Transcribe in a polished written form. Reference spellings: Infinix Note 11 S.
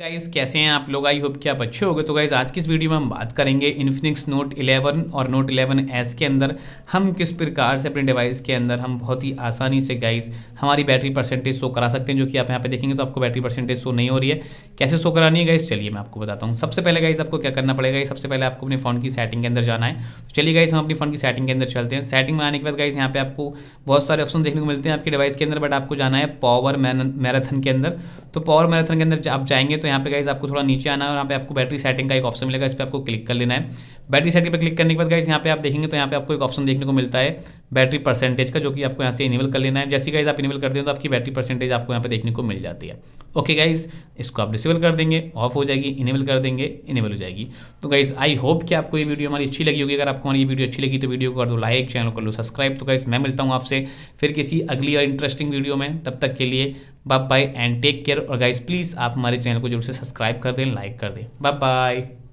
Guys कैसे हैं आप लोग, आई होप कि आप अच्छे होंगे। तो गाइस आज की इस वीडियो में हम बात करेंगे इन्फिनिक्स नोट 11 और नोट 11 एस के अंदर हम किस प्रकार से अपने डिवाइस के अंदर हम बहुत ही आसानी से गाइस हमारी बैटरी परसेंटेज शो करा सकते हैं, जो कि आप यहाँ पे देखेंगे तो आपको बैटरी परसेंटेज शो नहीं हो रही है। कैसे शो करानी है गाइस, चलिए मैं आपको बताता हूँ। सबसे पहले गाइस आपको क्या करना पड़ेगा, सबसे पहले आपको अपने फोन की सेटिंग के अंदर जाना है। तो चलिए गाइस हम अपनी फोन की सेटिंग के अंदर चलते हैं। सेटिंग में आने के बाद गाइस यहाँ पे आपको बहुत सारे ऑप्शन देखने को मिलते हैं आपके डिवाइस के अंदर, बट आपको जाना है पावर मैराथन के अंदर। तो पावर मैराथन के अंदर आप जाएंगे तो यहाँ पे गाइस आपको थोड़ा नीचे आना है और यहाँ पे आपको बैटरी सेटिंग का एक ऑप्शन मिलेगा, इस पे आपको क्लिक कर लेना है। बैटरी सेटिंग पे क्लिक करने के बाद गाइस यहाँ पे आप देखेंगे तो यहाँ पे आपको एक ऑप्शन देखने को मिलता है बैटरी परसेंटेज का, जो कि आपको यहाँ से इनेबल कर लेना है। जैसे गाइस आप इनेबल करते हैं तो आपकी बैटरी परसेंटेज आपको यहाँ पे देखने को मिल जाती है। ओके गाइस, इसको आप डिसेबल कर देंगे, ऑफ हो जाएगी, इनेबल कर देंगे, इनेबल हो जाएगी। तो गाइस आई होप कि आपको ये वीडियो हमारी अच्छी लगी होगी। अगर आपको हमारी ये वीडियो अच्छी लगी तो वीडियो को कर दो लाइक, चैनल कर लो सब्सक्राइब। तो गाइस मैं मिलता हूँ आपसे फिर किसी अगली और इंटरेस्टिंग वीडियो में, तब तक के लिए bye bye and take care. और गाइस प्लीज़ आप हमारे चैनल को जरूर से सब्सक्राइब कर दें, लाइक कर दें। Bye bye.